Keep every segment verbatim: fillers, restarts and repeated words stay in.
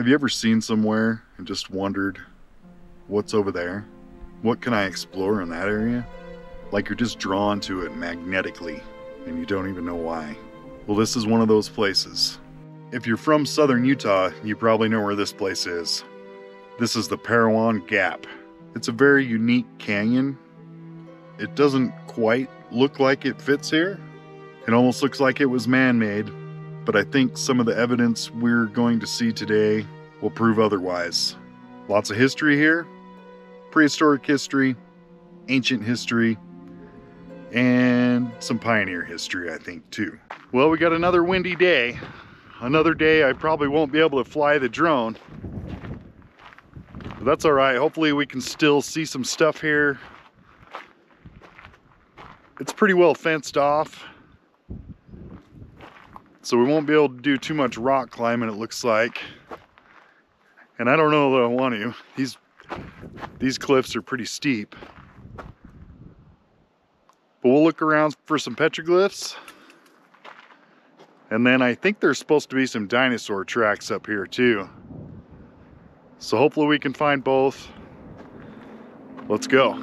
Have you ever seen somewhere and just wondered, what's over there? What can I explore in that area? Like you're just drawn to it magnetically and you don't even know why. Well, this is one of those places. If you're from southern Utah, you probably know where this place is. This is the Parowan Gap. It's a very unique canyon. It doesn't quite look like it fits here. It almost looks like it was man-made, but I think some of the evidence we're going to see today will prove otherwise. Lots of history here, prehistoric history, ancient history, and some pioneer history, I think, too. Well, we got another windy day. Another day I probably won't be able to fly the drone. But that's all right. Hopefully we can still see some stuff here. It's pretty well fenced off, so we won't be able to do too much rock climbing, it looks like. And I don't know that I want to. These, these cliffs are pretty steep. But we'll look around for some petroglyphs. And then I think there's supposed to be some dinosaur tracks up here too. So hopefully we can find both. Let's go.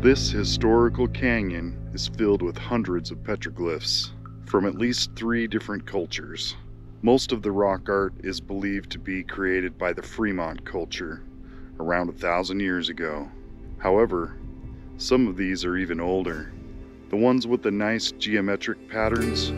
This historical canyon is filled with hundreds of petroglyphs from at least three different cultures. Most of the rock art is believed to be created by the Fremont culture around a thousand years ago. However, some of these are even older. The ones with the nice geometric patterns,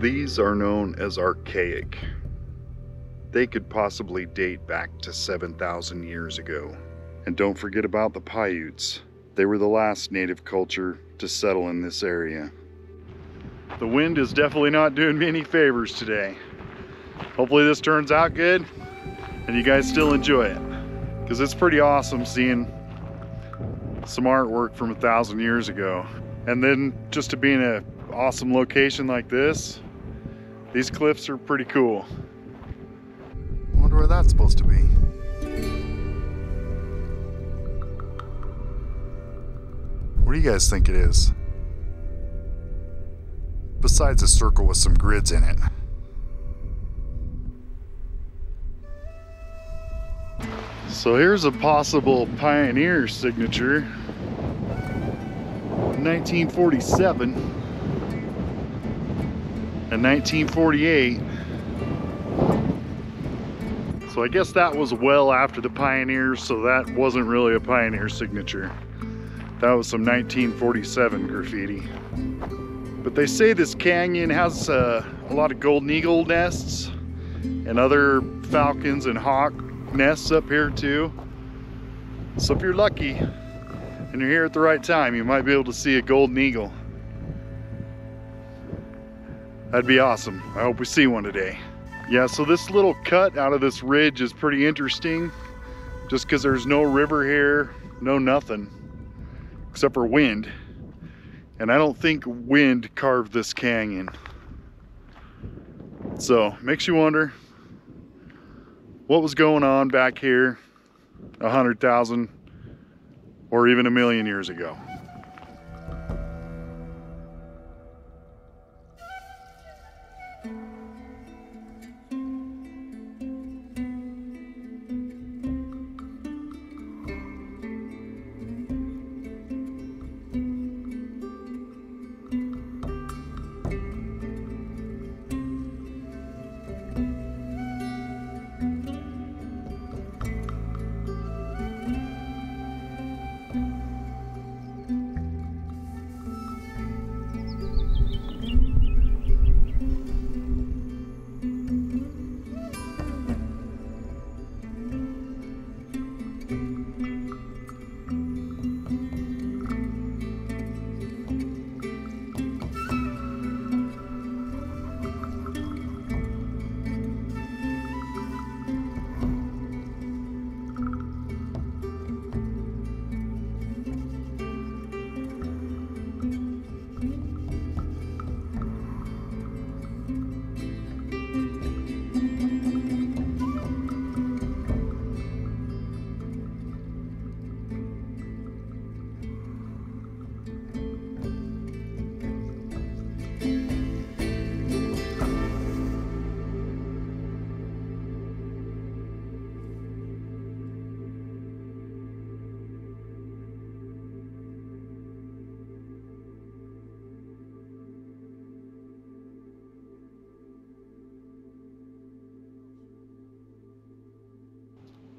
these are known as archaic. They could possibly date back to seven thousand years ago. And don't forget about the Paiutes. They were the last native culture to settle in this area. The wind is definitely not doing me any favors today. Hopefully this turns out good and you guys still enjoy it, because it's pretty awesome seeing some artwork from a thousand years ago. And then just to be in an awesome location like this, these cliffs are pretty cool. I wonder where that's supposed to be. What do you guys think it is? Besides a circle with some grids in it. So here's a possible pioneer signature. nineteen forty-seven and nineteen forty-eight. So I guess that was well after the pioneers, so that wasn't really a pioneer signature. That was some nineteen forty-seven graffiti. But they say this canyon has uh, a lot of golden eagle nests and other falcons and hawk nests up here too. So if you're lucky and you're here at the right time, you might be able to see a golden eagle. That'd be awesome. I hope we see one today. Yeah, so this little cut out of this ridge is pretty interesting, just because there's no river here, no nothing, except for wind. And I don't think wind carved this canyon. So, makes you wonder what was going on back here a hundred thousand or even a million years ago.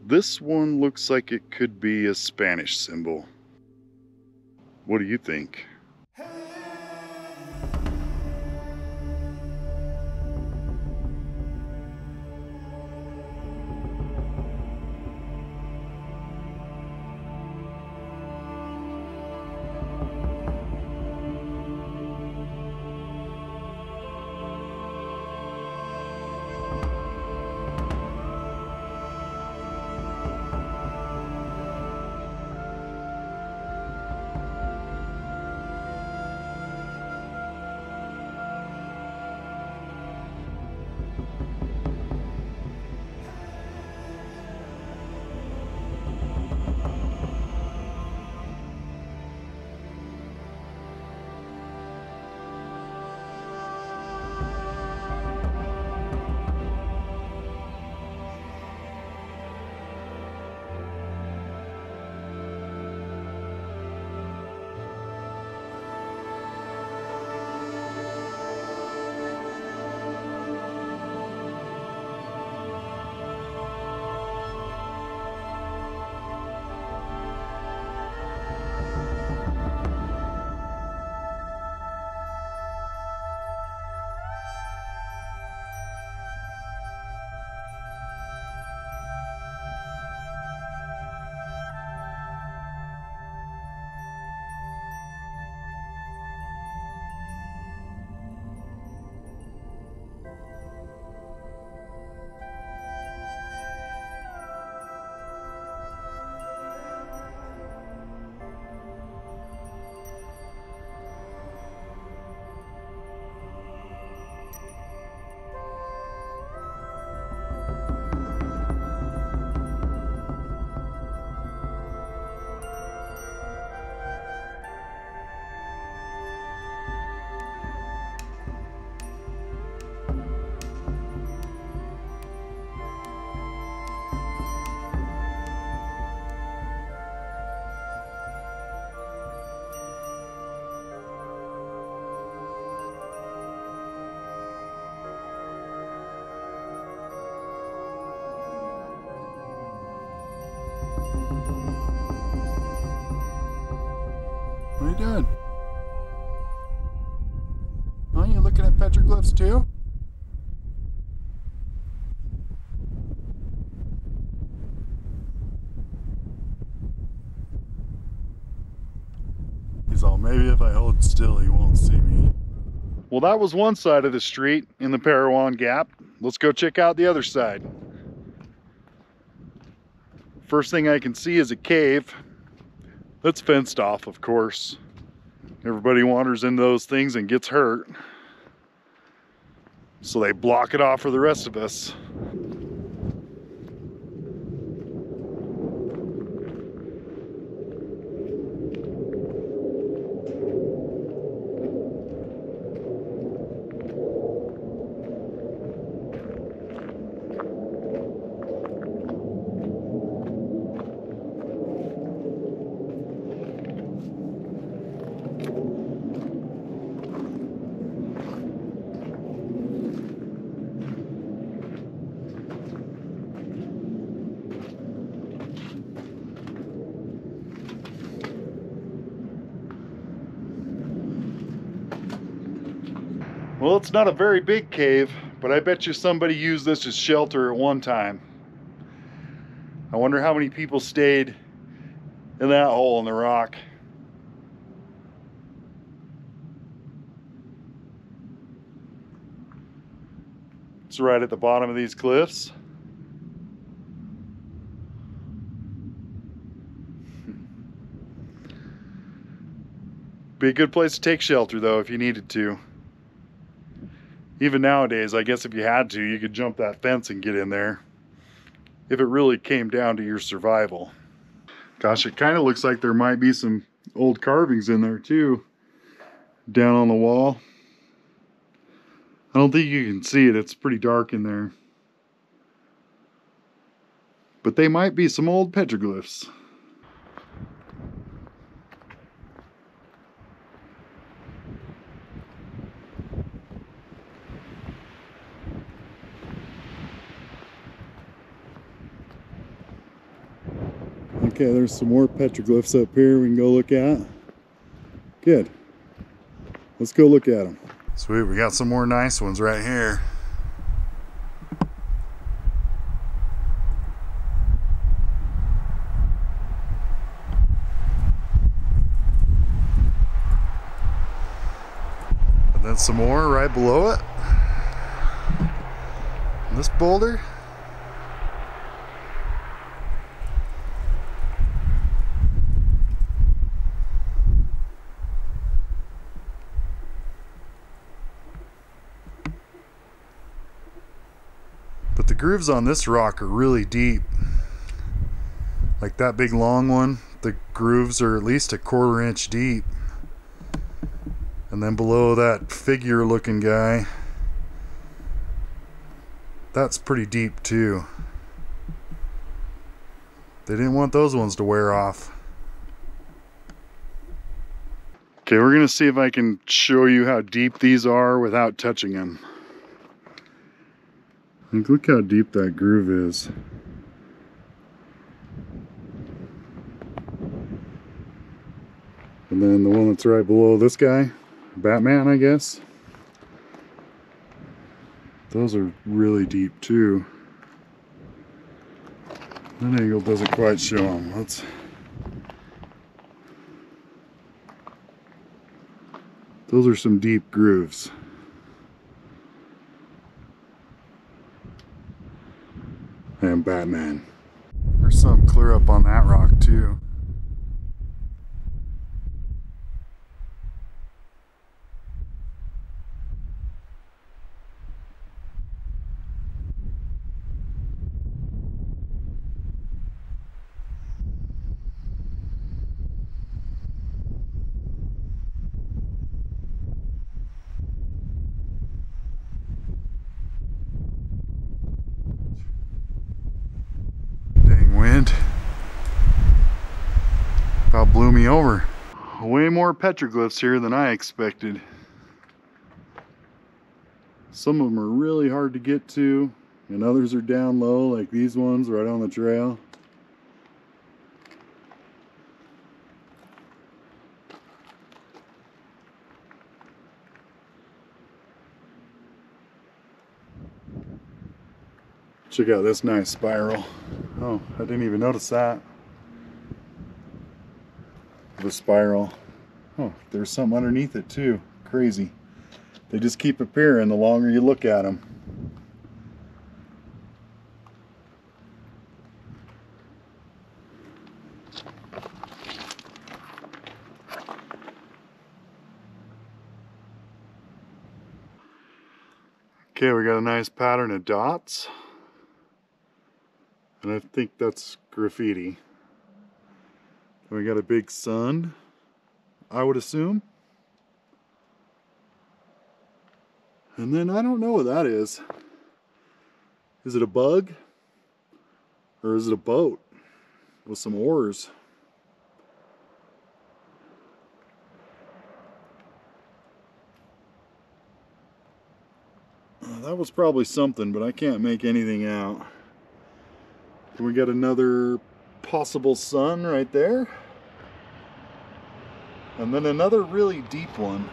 This one looks like it could be a Spanish symbol. What do you think? What are you doing? Aren't you looking at petroglyphs too? He's all, maybe if I hold still he won't see me. Well, that was one side of the street in the Parowan Gap. Let's go check out the other side. First thing I can see is a cave. That's fenced off, of course. Everybody wanders into those things and gets hurt. So they block it off for the rest of us. Well, it's not a very big cave, but I bet you somebody used this as shelter at one time. I wonder how many people stayed in that hole in the rock. It's right at the bottom of these cliffs. Be a good place to take shelter though if you needed to. Even nowadays, I guess if you had to, you could jump that fence and get in there. If it really came down to your survival. Gosh, it kind of looks like there might be some old carvings in there too. Down on the wall. I don't think you can see it. It's pretty dark in there. But they might be some old petroglyphs. Okay, there's some more petroglyphs up here we can go look at. Good. Let's go look at them. Sweet, we got some more nice ones right here. And then some more right below it. And this boulder. But the grooves on this rock are really deep. Like that big long one, the grooves are at least a quarter inch deep. And then below that figure looking guy, that's pretty deep too. They didn't want those ones to wear off. Okay, we're gonna see if I can show you how deep these are without touching them. Look how deep that groove is. And then the one that's right below this guy, Batman, I guess. Those are really deep too. That angle doesn't quite show them. Let's... Those are some deep grooves. And Batman. There's some clear up on that rock too. About blew me over. Way more petroglyphs here than I expected. Some of them are really hard to get to, and others are down low, like these ones right on the trail. Check out this nice spiral. Oh, I didn't even notice that. The spiral. Oh, there's something underneath it too. Crazy. They just keep appearing the longer you look at them. Okay, we got a nice pattern of dots. And I think that's graffiti. We got a big sun, I would assume. And then I don't know what that is. Is it a bug? Or is it a boat with some oars? That was probably something, but I can't make anything out. And we got another possible sun right there, and then another really deep one.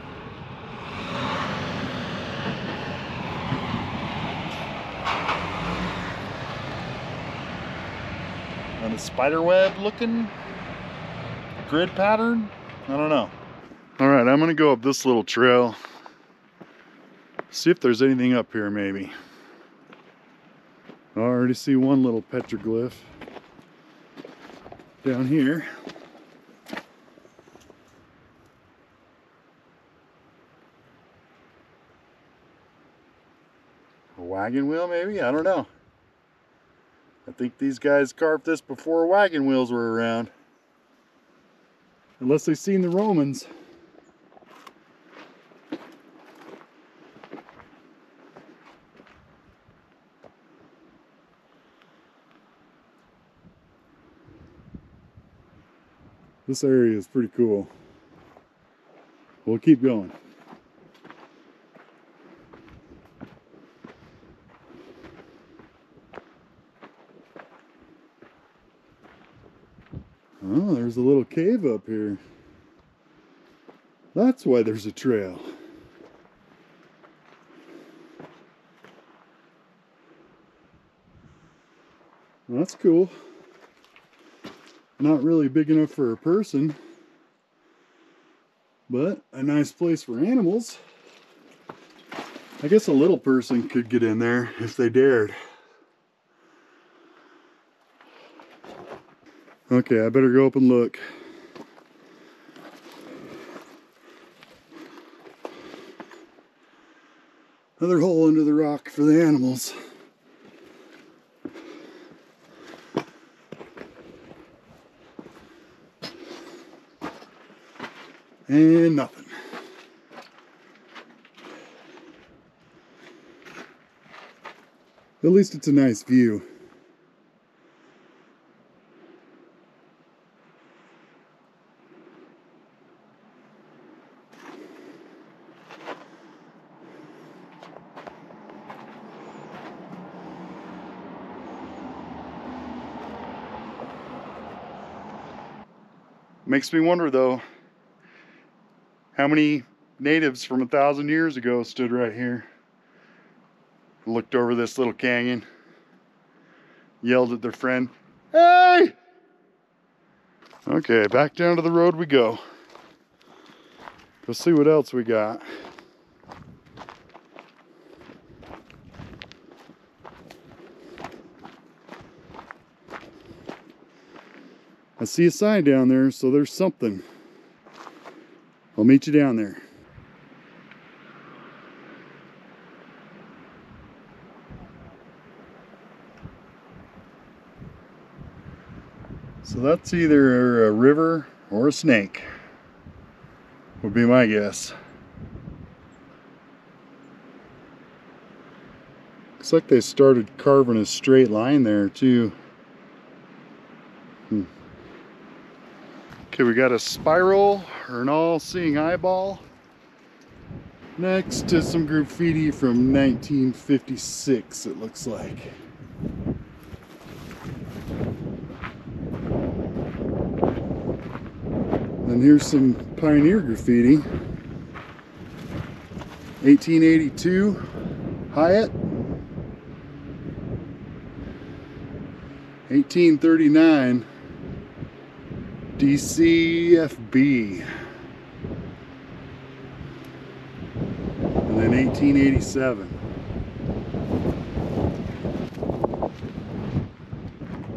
And a spiderweb looking grid pattern? I don't know. Alright, I'm gonna go up this little trail. See if there's anything up here maybe. I already see one little petroglyph down here. A wagon wheel maybe? I don't know. I think these guys carved this before wagon wheels were around. Unless they've seen the Romans. This area is pretty cool. We'll keep going. Oh, there's a little cave up here. That's why there's a trail. Well, that's cool. Not really big enough for a person, but a nice place for animals. I guess a little person could get in there if they dared. Okay, I better go up and look. Another hole under the rock for the animals. And nothing. At least it's a nice view. Makes me wonder though, how many natives from a thousand years ago stood right here, looked over this little canyon, yelled at their friend, hey! Okay, back down to the road we go. Let's see what else we got. I see a sign down there, so there's something. I'll meet you down there. So that's either a river or a snake, would be my guess. Looks like they started carving a straight line there too. Hmm. Okay, we got a spiral or an all-seeing eyeball. Next to some graffiti from nineteen fifty-six, it looks like. And here's some pioneer graffiti. eighteen eighty-two, Hyatt. eighteen thirty-nine. D C F B, and then eighteen eighty-seven.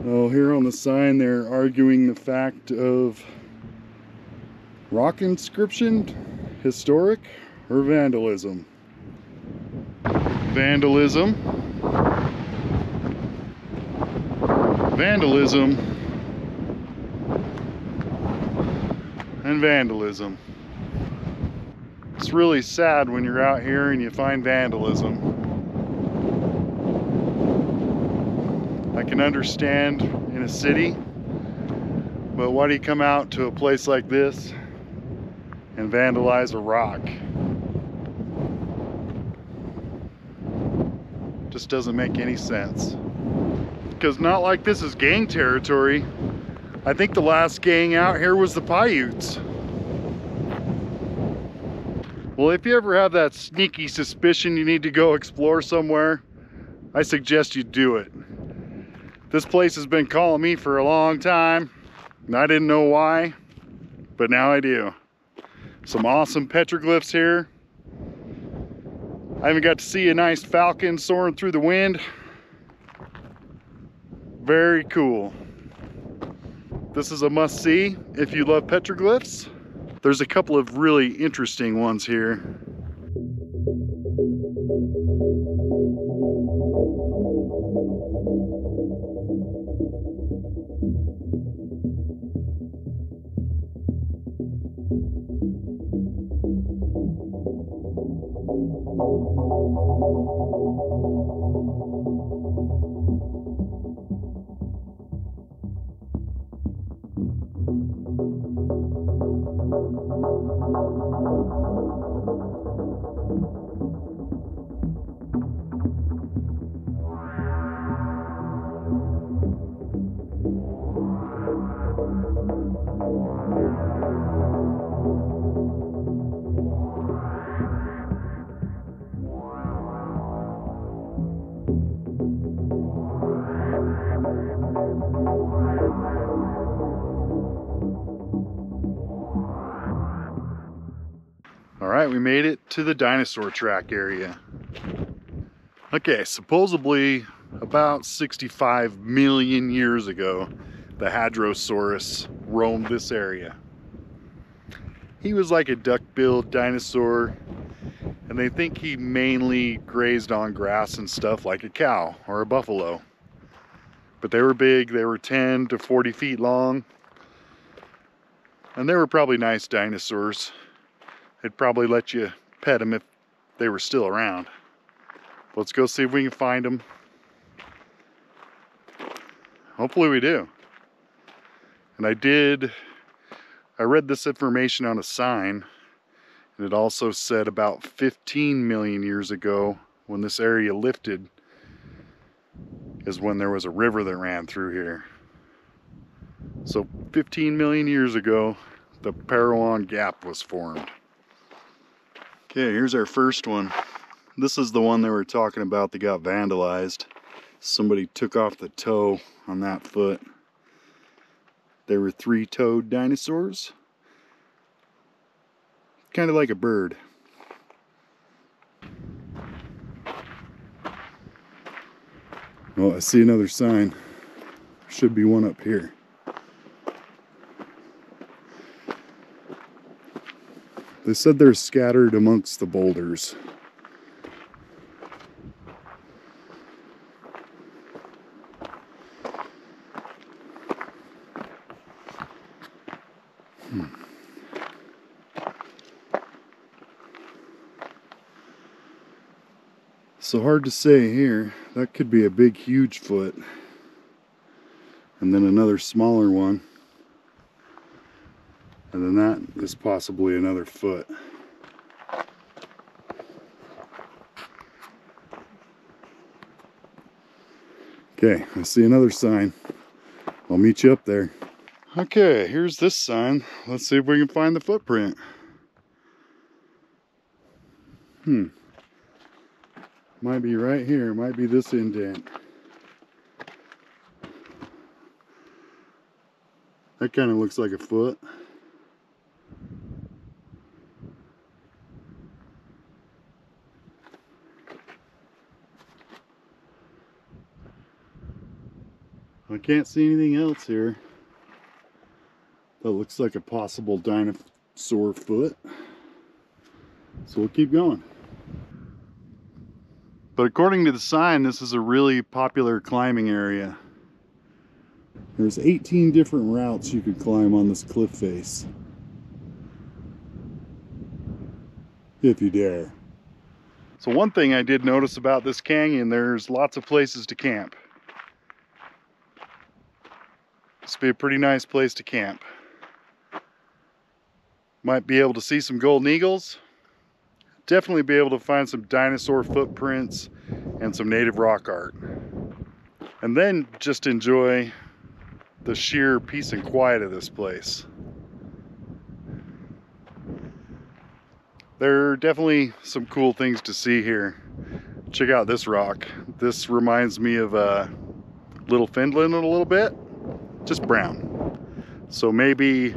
Oh, here on the sign they're arguing the fact of rock inscription, historic, or vandalism. Vandalism. Vandalism. And vandalism. It's really sad when you're out here and you find vandalism. I can understand in a city, but why do you come out to a place like this and vandalize a rock? Just doesn't make any sense. Because not like this is gang territory. I think the last gang out here was the Paiutes. Well, if you ever have that sneaky suspicion you need to go explore somewhere, I suggest you do it. This place has been calling me for a long time, and I didn't know why, but now I do. Some awesome petroglyphs here. I even got to see a nice falcon soaring through the wind. Very cool. This is a must-see if you love petroglyphs. There's a couple of really interesting ones here. Thank you. All right, we made it to the dinosaur track area. Okay, supposedly about sixty-five million years ago, the Hadrosaurus roamed this area. He was like a duck-billed dinosaur, and they think he mainly grazed on grass and stuff like a cow or a buffalo. But they were big, they were ten to forty feet long, and they were probably nice dinosaurs. They'd probably let you pet them if they were still around. Let's go see if we can find them. Hopefully we do. And I did, I read this information on a sign, and it also said about fifteen million years ago, when this area lifted, is when there was a river that ran through here. So fifteen million years ago, the Parowan Gap was formed. Okay, here's our first one. This is the one they were talking about that got vandalized. Somebody took off the toe on that foot. They were three-toed dinosaurs. Kind of like a bird. Well, I see another sign. There should be one up here. They said they're scattered amongst the boulders. So hard to say here. That could be a big, huge foot. And then another smaller one. And then that is possibly another foot. Okay, I see another sign. I'll meet you up there. Okay, here's this sign. Let's see if we can find the footprint. Hmm. Might be right here, might be this indent. That kind of looks like a foot. I can't see anything else here. That looks like a possible dinosaur foot. So we'll keep going. But according to the sign, this is a really popular climbing area. There's eighteen different routes you could climb on this cliff face. If you dare. So one thing I did notice about this canyon, there's lots of places to camp. This would be a pretty nice place to camp. Might be able to see some golden eagles. Definitely be able to find some dinosaur footprints and some native rock art. And then just enjoy the sheer peace and quiet of this place. There are definitely some cool things to see here. Check out this rock. This reminds me of uh, Little Finland a little bit, just brown. So maybe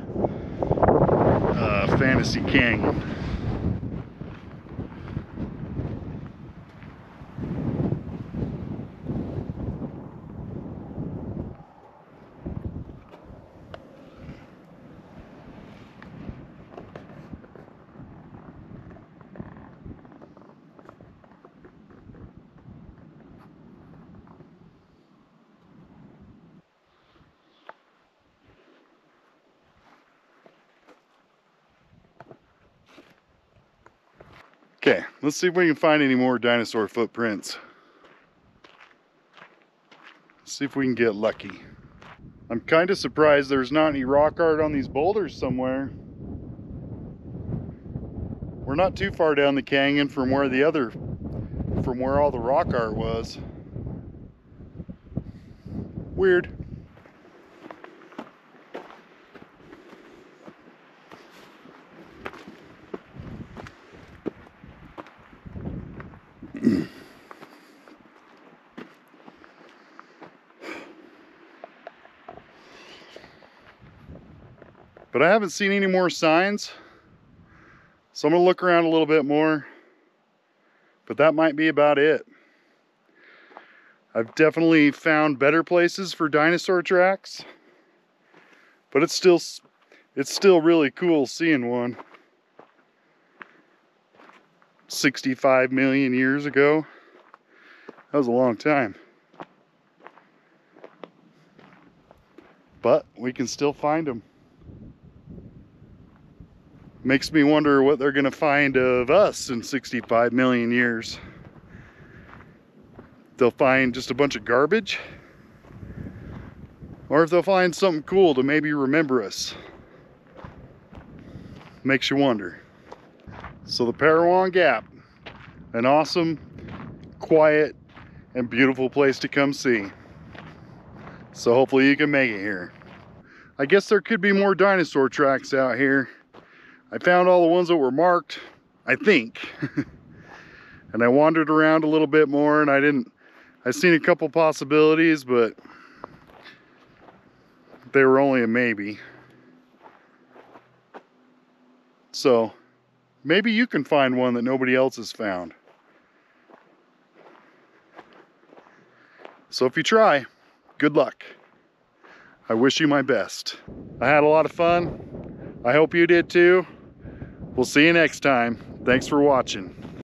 uh, Fantasy Canyon. Okay, let's see if we can find any more dinosaur footprints. Let's see if we can get lucky. I'm kind of surprised there's not any rock art on these boulders somewhere. We're not too far down the canyon from where the other, from where all the rock art was. Weird. But I haven't seen any more signs, so I'm gonna look around a little bit more, but that might be about it. I've definitely found better places for dinosaur tracks, but it's still it's still really cool seeing one sixty-five million years ago. That was a long time. But we can still find them. Makes me wonder what they're gonna find of us in sixty-five million years. They'll find just a bunch of garbage, or if they'll find something cool to maybe remember us. Makes you wonder. So the Parowan Gap, an awesome, quiet, and beautiful place to come see. So hopefully you can make it here. I guess there could be more dinosaur tracks out here. I found all the ones that were marked, I think. And I wandered around a little bit more, and I didn't, I seen a couple possibilities, but they were only a maybe. So maybe you can find one that nobody else has found. So if you try, good luck. I wish you my best. I had a lot of fun. I hope you did too. We'll see you next time. Thanks for watching.